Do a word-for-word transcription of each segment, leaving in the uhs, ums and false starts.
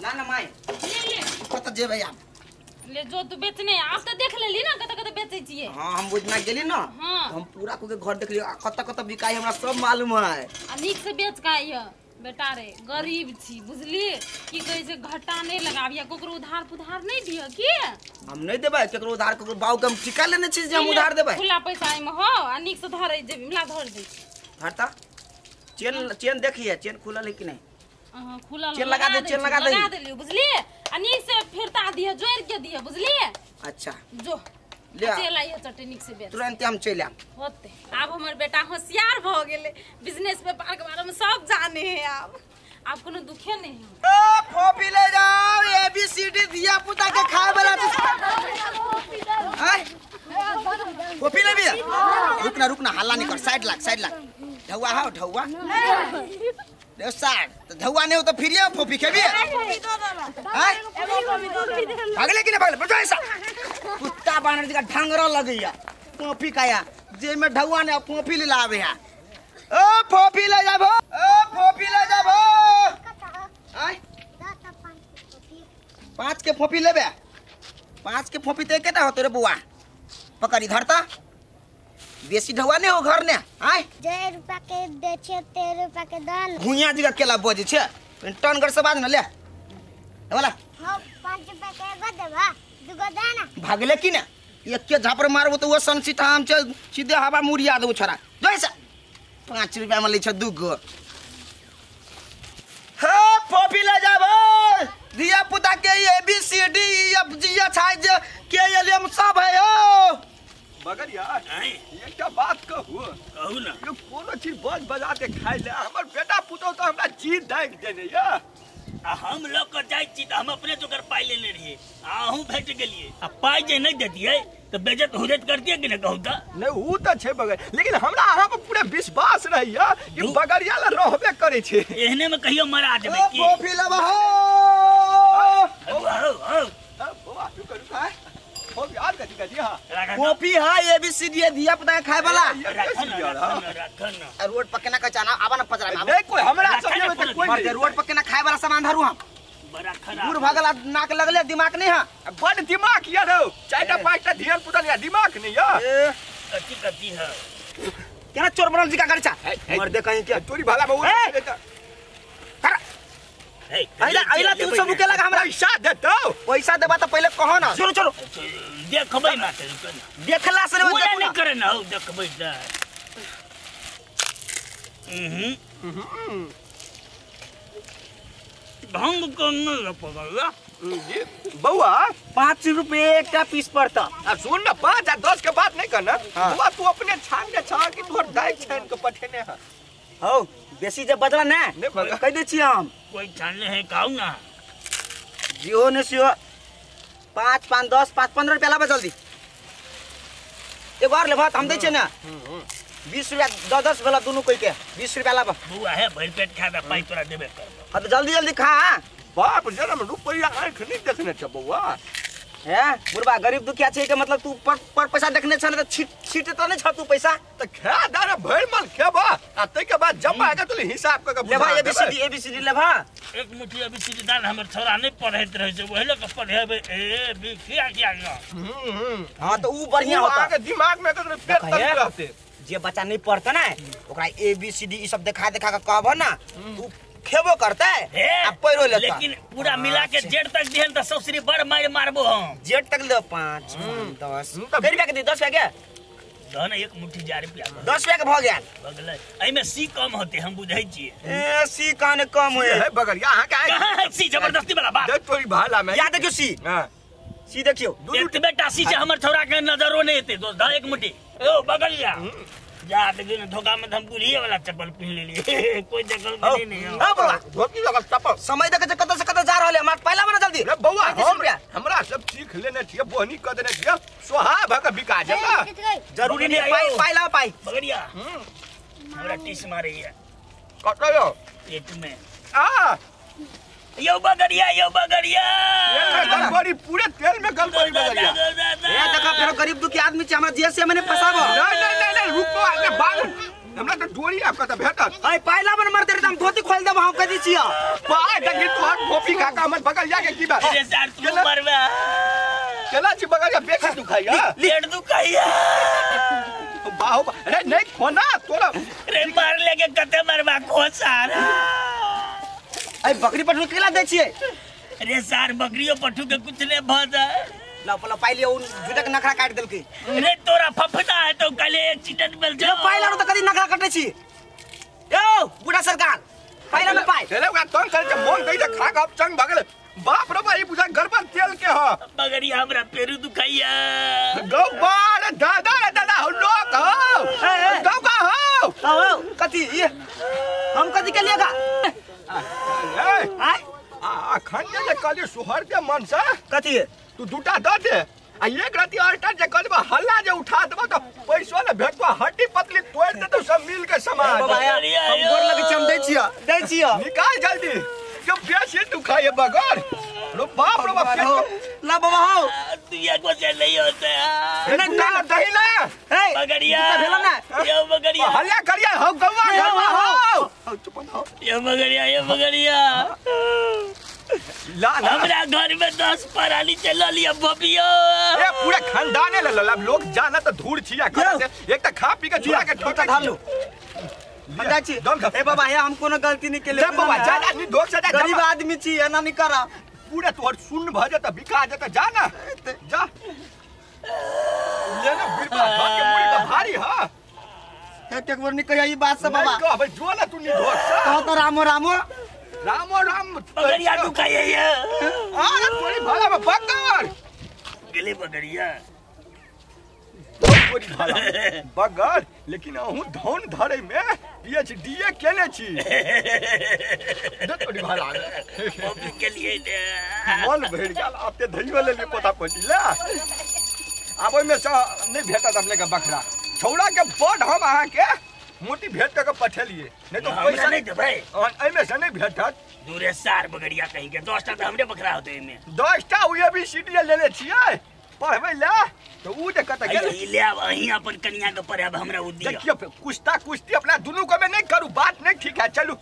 ना ना माय ले ले कत जेबै आब ले जो तू बेचने आब त देख लेली ना कत कत बेचै छियै। हां हम बुझना गेली ना हम पूरा को के घर देख लियो कत कत बिकाई हमरा सब मालूम है। आ नीक से बेच का आइयो बेटा रे गरीब छी बुझली की कहै छै घाटा नै लगाबिया कोकरो उधार पुधार नै दियो की हम नै देबै केकरो उधार कोकरो बाऊ कम टिका लेने छी जे हम उधार देबै खुला पैसा में हो आ नीक से धरै जेबी मिला धर दे हटा चेन चेन देखिए चेन खुला है कि नहीं हां खुला चेन लगा दे चेन लगा दे लगा दे लियो बुझली आ नीक से फिरता दिए जोड़ के दिए बुझली। अच्छा जो ले चल आइए चटनी नीक से बेच तुरंत हम चल आम होते अब हमर बेटा होशियार भ गेले बिजनेस पे पार के बारे में सब जाने है अब अब कोनो दुखे नहीं है। ओ फोपी ले जाओ ए बी सी डी दिया पुता के खाए वाला है फोपी ले भी रुकना रुकना हल्ला नहीं कर साइड लाग साइड लाग धौआ हो धौआ दे साग तो धौआ नहीं हो तो फिर ये फोपी के भी है भागले कि नहीं भागले बजाए सा कुत्ता बानर जी का ढंगरा लगैया फोपी काया जे में धौआ ने फोपी ले लावे है। ओ फोपी ले जाबो ओ फोपी ले जाबो आय पाँच के फोपी लेबे पाँच के फोपी ते केटा होतो रे बुआ पकड़ी धरता बेसी ढवा ने हो घर ने आय दस रुपया के देछे तेरह रुपया के दान भुइया जी का केला बजे छे टन घर से बाद न ले वाला हां पाँच रुपया के एगो देबा दुगो दाना भागले कि ना एक के झापर मारबो तो वो संसित हम छे सीधे हवा मुरिया देबो छोरा जैसा पाँच रुपया में ले छ दुगो हे फोपी ले जाबो दिया पुता के A B C D F G H I J K L M सब है हो मगर यार नहीं एकटा बात कहू कहू ना यो कोनो चीज बज बजा के खाइ ले हमर बेटा पुतो तो हमरा जीत दाग देने या आ हम लोग को जाय छी त हम अपने तो कर पाइ लेने रहिए आहू भेट गेलिए आ पाइ जे नहीं देतिए त बेइज्जत हुजत करतिए कि न कहू त नहीं उ त छै बगर लेकिन हमरा आहा पर पूरा विश्वास रहइया कि बगरिया ल रहबे करे छै एहने में कहियो मरा देबे की ओ फोपी लेबा हो ओ हो ओ आटू करू का हो याद कर दिया जी हां फोपी है ए बी सी डी दिया पता है खाए वाला रखन आ रोड पकना का जाना आबा न पचरा नहीं कोई हमरा समझ में त कोई मर रोड पकना खाए वाला सामान धरू हम बड़ा खराब दूर भागला नाक लगले दिमाग नहीं है बड़ दिमाग यार हो चारटा पांचटा धियान पुतल या दिमाग नहीं है कति कति है केना चोर बनल जी का कर चा मर दे कहीं के चोरी भाला बहु ए आइला आइला तू सब के लगा हमरा पैसा दे तो पैसा देबा त पहिले कहो ना छोरो छोरो देखबै ना देखला से नहीं करे ना देखबै त हम्म हम्म भांग करना न पड़ला बउआ पाँच रुपये का पीस पड़ता अब सुन ना पाँच या दस के बात नहीं करना बउआ तू अपने छान के छा कि तोर दाई छान के पठेने है हौ बेसी जे बदला ना कह दे छी हम कोई छानले है काऊ ना जियो ने सियो पाँच पाँच दस पाँच पंद्रह रुपया लाबे जल्दी एक और ले बात हम दे छे ना बीस रुपया दस दस वाला दोनों कोई के बीस रुपया लाबे बउआ है भर पेट खाबे पाई तोरा देबे करबो हां तो जल्दी जल्दी खा बाप जरा में रुपया आंख नहीं देखने छ बउआ है बुढ़वा गरीब दुखिया छै के मतलब तू पर, पर पैसा देखने छ त छीट छीट त नै छ तू पैसा त खा दारा भर माल खेबा आ तै के बाद जमा आके तोले हिसाब क के ले भाई A B C D A B C D ले भा एक मुट्ठी ए बी सी डी दान हमर छोरा नै पढ़ैत रहै छै ओहिले के पढ़ेबे ए बी किया किया हां त उ बढ़िया होता आके दिमाग में त पेट तक रहते जे बच्चा नहीं पढ़ता ना ओकरा ए बी सी डी ई सब देखा देखा के कहबो ना तू खेबो करता है आ पैरो लेता लेकिन पूरा मिला के जेड तक देहन त ससुरी बड़ मार मारबो हम जेड तक ले पाँच दस कई रुपया के दे दस रुपया के दो ना एक मुट्ठी जार रुपया दस रुपया के भ गेल बगले एई में सी कम होते हम बुझै छी ए सी काने कम होय है बगरिया आहा का सी जबरदस्ती वाला बात देख तोरी भाला में याद देखियो सी हां सी देखियो एक बेटा सी जे हमर छोरा के नजरो नै हेते दो एक मुट्ठी ओ बगलिया जा देखिन धोखा में धमकू लिए वाला चप्पल पहन ले लिए कोई जगल नहीं नहीं है अब धोती जगल चप्पल समय देख के कत से कत जा रहले मत पहला बना जल्दी रे बउआ हमरा सब सीख लेने छिए बहनी क देने छिए सोहा भाग बिका जला जरूरी नहीं पाई पाई ला पाई बगड़िया हमरा टीस मारे है कत यो पेट में आ यो बगड़िया यो बगड़िया गड़बड़ी पूरे तेल में गड़बड़ी बगड़िया ए देखा फेरो गरीब दुखी आदमी छै हमरा जे से मैंने फसाबो नहीं नहीं नहीं रुको आगे भाग हमरा त डोरी आपका त भेटत ए पहिला बन मर देत हम धोती खोल देब हम कह दी छिया बाय दगी तोहर भोपी काका हमर बगल जाके की बात अरे सर तू मरबे चला छी बगल बेख तू खाइया लेट तू खाइया बाहो अरे नहीं खोना तोरा रे मार लेके कते मरबा खो सारा ए बकरी पठू केला दे छिए अरे सर बकरियो पठू के कुछ ने भ जाए ला पला पाइले उन जुटक नखरा काट देलके रे तोरा फफदा है तो कल एक्सीडेंट भेल जे पाइला तो कदी नखरा कटै छी यो बुढ़ा सरकार पाइला में पाइ चले ओकरा तंग करे मोन कहि त खा गप चंग भगल बाप रे भाई बुझा गड़बड़ तेल के ह बगरी हमरा पेरू दुखाइया गौ बार दादा दादा हो लोग हो गौ का हो हो कथि हम कथि के लेगा आ आ खान जे काली सुहर के मन से कथि तू दूटा द दे आ एक राती आल्टर जे कलबा हल्ला जे उठा देबो त पैसो न भेटबो हड्डी पतली तोड़ दे तो सब मिल के समाज बाबा हम गोर लगे चम दे छिया दे छिया निकाल जल्दी जब पेट से तू खाए बगर लो बाप रो बाप ला बाबा हो तू एक से नहीं होते ना ना दही ना ए बगड़िया भेल ना ये बगड़िया हल्ला करिया हो गवा गवा हो चुप हो ये बगड़िया ये बगड़िया ला ना हमरा घर में दस पराली चला लिया बबियो ए पूरा खानदान ले लो अब लोग जाना तो धूर छिया कर से एक त खा पी के चुरा के ठोका खा लो बता छी ए बाबा हे हम कोनो गलती नहीं केले बाबा ज्यादा नहीं दोष ज्यादा गरीब आदमी छी एना नहीं करा पूरा तोर सुन भ जाता बिका जाता जा ना जा ले ना बिरबा खा के मुड़ी त भारी ह एक बार नहीं कहिया ई बात से बाबा नहीं कहबे जो ना तू नहीं दोष कह तो रामो रामो रामो राम बगड़िया दुखाइए ये आ थोड़ी भला में बगर गेले बगड़िया थोड़ी भला बगर लेकिन अहू धौन धरे में पीएचडी केने छी दे थोड़ी भला मम्मी के लिए दे मन भर गेल आते धइयो ले लिए पता पड़ी ला अब ओय में से नहीं भेटत अपने के बकरा छौड़ा के बड हम आहा के मोटी भेट का पठेलिए नहीं तो पैसा नहीं दे भाई और एमे से नहीं भेटत दूरे सार बगड़िया कहि के दस टा हमरे बकरा होते एमे दस टा उहे भी सीटी ले ले छियै पढ़बै ले तो उ जे कत गेल ई ले अही अपन कन्या के पढ़ब हमरा उ दिया देखियो कुश्ता कुश्ती अपना दुनु को में नहीं करू बात नहीं ठीक है चलू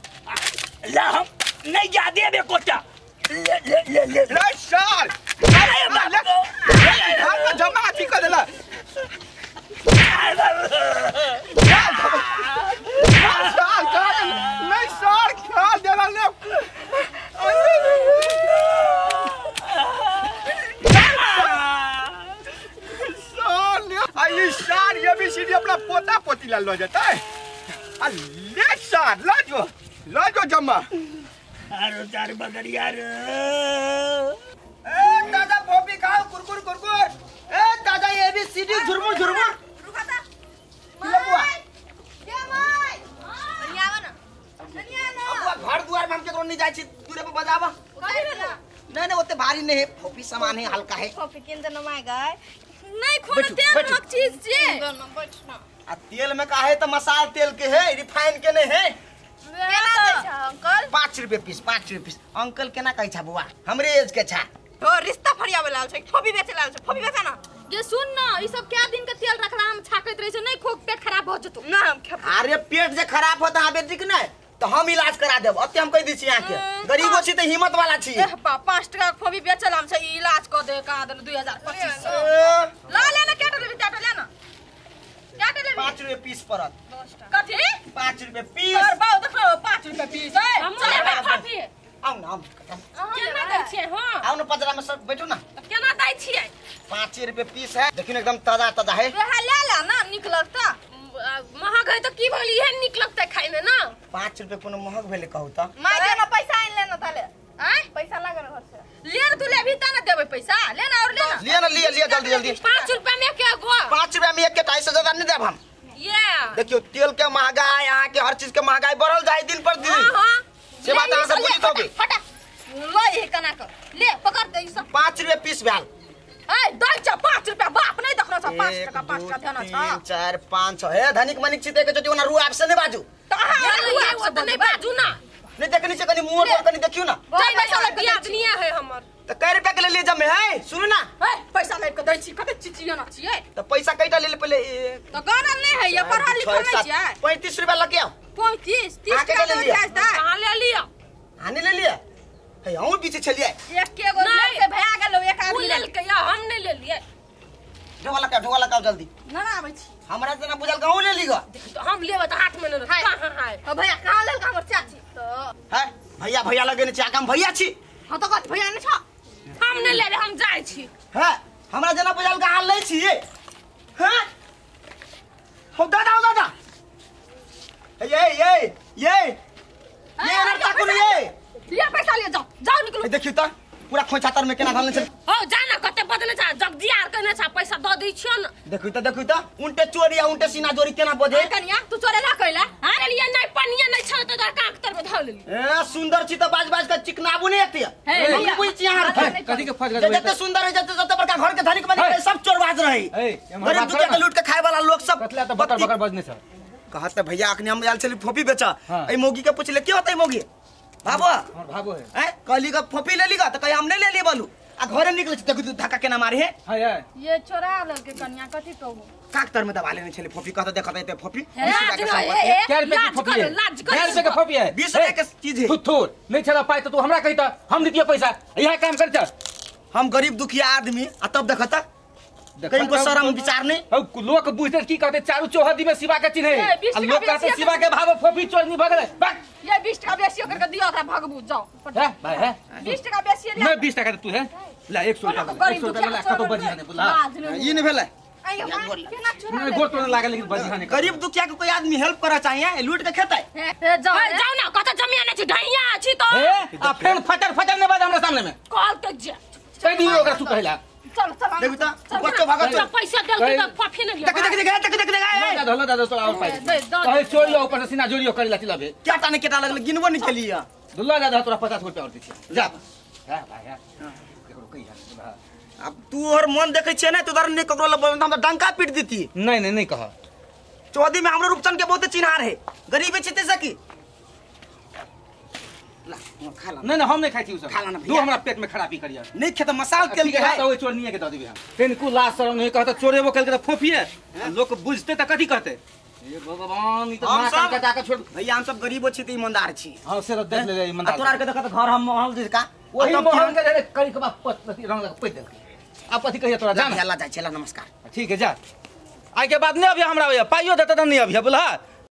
ला हम नहीं जा देबे कोटा ले ले ले ले सार अरे बाप रे जमा की कर देला अपना पोता पोती ला लो जाता है ले सार ला जो ला जो जमा अरे चार बगड़िया रे ए दादा भोपी खाओ कुरकुर कुरकुर ए दादा ये भी सीडी झुरमुर झुरमुर रुका था बुआ के माय बढ़िया ना बढ़िया ना बुआ घर द्वार में हम केकरो नहीं जाय छी दूरे पे बजावा कहि रे ना नहीं नहीं ओते भारी नहीं है भोपी सामान है हल्का है भोपी केन त नमाय गए नहीं खोना तेल मक चीज जे आ तेल में का है त मसाल तेल के है रिफाइन के नहीं है केना दै छ अंकल पाँच रुपए पीस पाँच रुपए पीस अंकल केना कहै छ बुआ हमरे एज के छ तो रिश्ता फरियावे लाल छै फोबी बेचे लाल छै फोबी बेचा ना ये सुन ना ई सब क्या दिन के तेल रखला हम छाकैत रहे छै नहीं खोक पेट खराब हो जतो ना हम अरे पेट जे खराब होत आबे ठीक नै तो हम इलाज करा देब अते हम कह दी छी आके गरीबो छी त हिम्मत वाला छी ए पापा पाँच टका फोबी बेचल हम से इलाज क दे का दन दो हज़ार पच्चीस सौ ला ले ना केटा ले टाटा ले ना टाटा ले पाँच रुपए पीस परत कथि पाँच रुपए पीस और बाऊ देखो पाँच रुपए पीस ए चले काफी आउ ना केना दै छी हां आउ ना पजरा में सब बैठो ना केना दै छी पाँच रुपए पीस है देखिन एकदम ताजा ताजा है रे ले ला ना निकलत त महग है तो की बोली है निक लगता खाई में ना पाँच रुपए कोनो महग भेले कहू त माय के ना पैसा आइन ले ना ताले आय पैसा लागे ना घर से ले तू ले भी त ना देबे पैसा ले ना और ले ना ले ना ले ले जल्दी जल्दी पाँच रुपए में के गो पाँच रुपए में एक के ढाई सौ ज्यादा नहीं देब हम ये देखियो तेल के महंगाई आ के हर चीज के महंगाई बढ़ल जाय दिन पर दिन हां हां से बात अहाँ सब बुझित होबे फटा लो ये कना कर ले पकड़ दे सब पाँच रुपए पीस भेल ए दल छ पाँच रुपए बाप नहीं देखरो छ पाँच टका पाँच टका ध्यान छ तीन चार पाँच छह हे धनिक मनिक छी त के चोटी ओना रू आपसे ने बाजू त ये ओ त नहीं बाजू ना नहीं देख नीचे कनी मुंह पर कनी देखियो ना पैसा लग बियाज निया है हमर त कै रुपया के ले छिए जमे है सुन ना ए पैसा ले के दै छी कते चिचिया ना छिए त पैसा कइटा ले पहिले त गनल नै है ये पढ़ल लिखल नै छिए पैंतीस रुपया लके आओ पैंतीस तीस का ले लिया कहां ले लिया आने ले लिया है औ बीच चलिए एके गो लेके भया गेलो एक आदमी ले के या हम नै ले लिए ढोला का ढोला का जल्दी ना ना आबै छी हमरा जना बुझल गाउ ले लीगा तो हम लेब त हाथ में न हाय हाय भैया कहां लेल हमर चाची तो है भैया भैया लगे न चाकम भैया छी हां तो कत भैया न छ हम न ले रे हम जाय छी है हमरा जना बुझल गाहाल ले छी हैं हो दादा हो दादा ए ए ए ये नरता को ये लिया पैसा ले जाओ जाओ निकलो देखियो त पूरा खोंचा तर में केना घालने छ हो जाना कते बदले छ जगदियार केने छ पैसा द दै छियो न देखियो त देखियो त उनटे चोरिया उनटे सीना जोरी केना बजे कनिया तू चोरे ना कइला हारे लिए नै पनिया नै छ त काक तर में धौल लेली ए सुंदर छी त बाज बाज के चिकनाबू नै एते हम बुझ छी हार कथि के फस गए जते सुंदर है जते जते बड़का घर के धनिक बने सब चोरबाज रही गरीब दुखिया के लूट के खाए वाला लोग सब कतला त बकर बकर बजने छ कहत भैया अखनी हम आयल छली फोपी बेचा ए मोगी के पुछले के होतै मोगी बाबू हमर बाबू है ए कहली का फोपी ले लीगा त कह हम नै ले ले बालू आ घरे निकले छ त धक्का केना मारे है हाय हाय ये चोरा लग के कन्या कथि कहू काकतर में दबा लेने छले फोपी कहत देखत है फोपी चार पे की फोपी है चार पे के फोपी है बीस रुपए के चीज है थुथुर नै छला पाई त तू हमरा कहित हम देतिए पैसा इहे काम कर छ हम गरीब दुखिया आदमी आ तब देखत कहीं को शर्म विचार नहीं हो लोग बुझते की कहते चारू चौहदी में शिवा के चिन्ह है और लोग कहते शिवा के भाव फोपी चोरनी भगले बक ये बीस का बेसी करके दियो ओकरा भगबू जाओ है भाई है बीस का बेसी ले मैं बीस का तू है ला सौ का सौ का ला कतो बजी ने बोला ई ने भेलै नहीं गोर तोड़ लागल लेकिन बजी ने गरीब दुखिया के कोई आदमी हेल्प करे चाहिए लूट के खेतै जाओ जाओ ना कतो जमिया ने छी ढैया छी तो आ फेर फटर फटर ने बाज हमरा सामने में कॉल तक जा कह दियो ओकरा तू कहला चल चल देखू त बच्चो भागो चल पैसा देल त पाफी न देख देख देख देख देख दादा धलो दादा तोरा और पाई कहे चोरी ऊपर से सीना जोरियो करला चिलबे केटा ने केटा लगल गिनबो न केलिया दुल्ला दादा तोरा पचास रुपैया और दे छी जा हां भाई हां देखो कहिया अब तू और मन देखै छै नै तोदर नै ककरो ल बोलत हम त डंका पीट देती नै नै नै कह चौदी में हमरो रूपचंद के बहुत चिन्हार है गरीब छै ते सकी नहीं ना हम नहीं खाई थी उस खाना दू हमरा पेट में खराबी करिया नहीं खेत मसाल तेल के है तो चोरनिया के द देबे हम तेन को लाज शरम नहीं कहत चोरेबो कल के फोफिए लोग बुझते त कथि कहते हे भगवान ई त मां का काटा के छोड़ भैया हम सब गरीबो छी त ईमानदार छी हां से देख ले ईमानदार तोरा के देखत घर हम महल जे का ओही महल के करी के बाप पति रंग लग पैदल आप पति कहिया तोरा जा हेला जाय छला नमस्कार ठीक है जा आइ के बाद नहीं अभी हमरा भैया पाइयो देत त नहीं अभी बोला